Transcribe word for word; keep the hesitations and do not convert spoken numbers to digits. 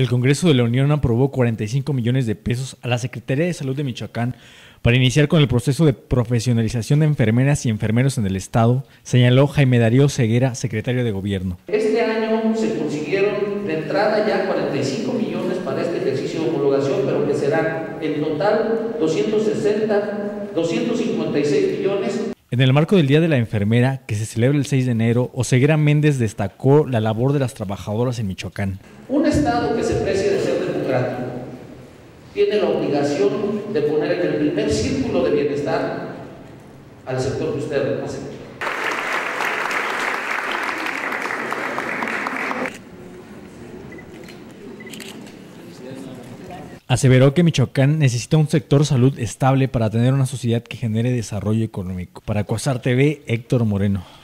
El Congreso de la Unión aprobó cuarenta y cinco millones de pesos a la Secretaría de Salud de Michoacán para iniciar con el proceso de profesionalización de enfermeras y enfermeros en el Estado, señaló Jaime Darío Oseguera, secretario de Gobierno. Este año se consiguieron de entrada ya cuarenta y cinco millones para este ejercicio de homologación, pero que serán en total doscientos sesenta, doscientos cincuenta y seis millones. En el marco del Día de la Enfermera, que se celebra el seis de enero, Oseguera Méndez destacó la labor de las trabajadoras en Michoacán. Un Estado que se precie de ser democrático tiene la obligación de poner en el primer círculo de bienestar al sector que usted representa. Aseveró que Michoacán necesita un sector salud estable para tener una sociedad que genere desarrollo económico. Para Cuasar T V, Héctor Moreno.